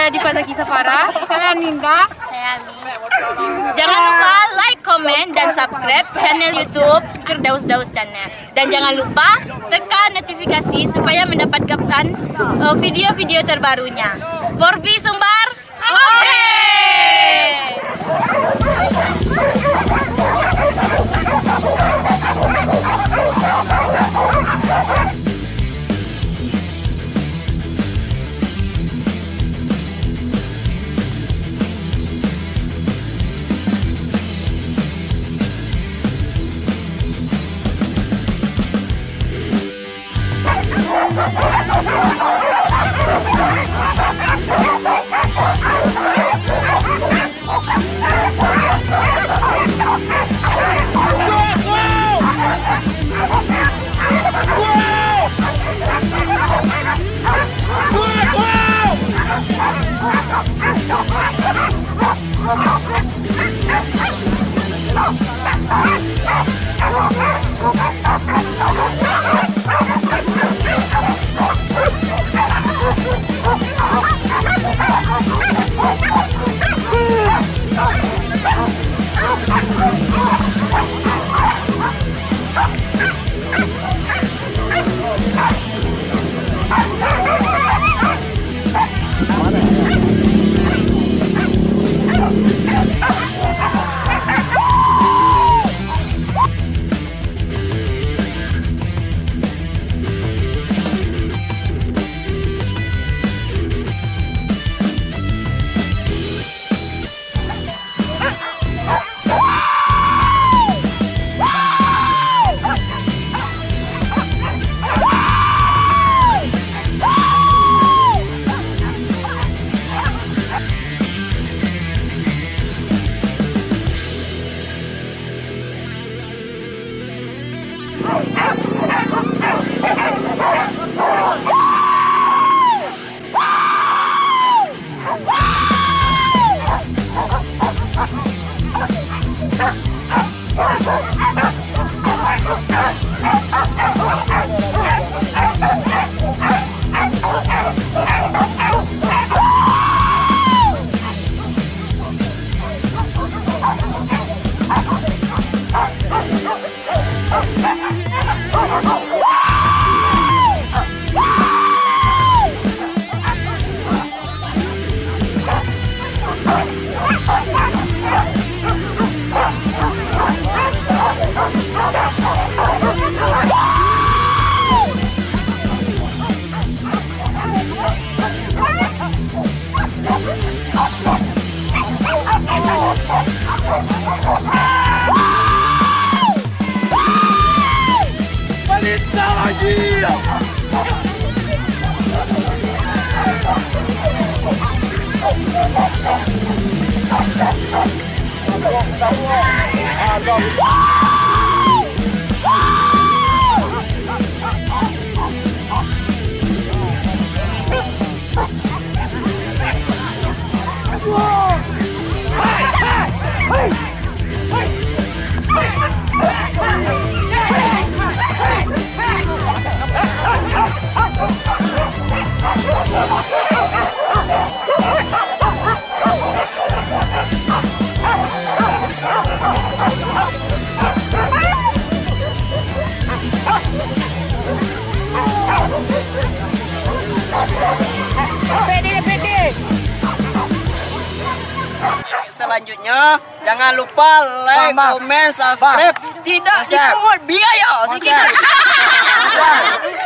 saya di Pantai Kisafara. Saya Ninda. Saya Amin. Jangan lupa like, comment, dan subscribe channel YouTube Firdaus Dhaus Channel. Dan jangan lupa tekan notifikasi supaya mendapatkan video-video terbarunya. Borbi Sumbar. Oke. Selanjutnya, jangan lupa like, comment, subscribe. Tidak dipungut biaya.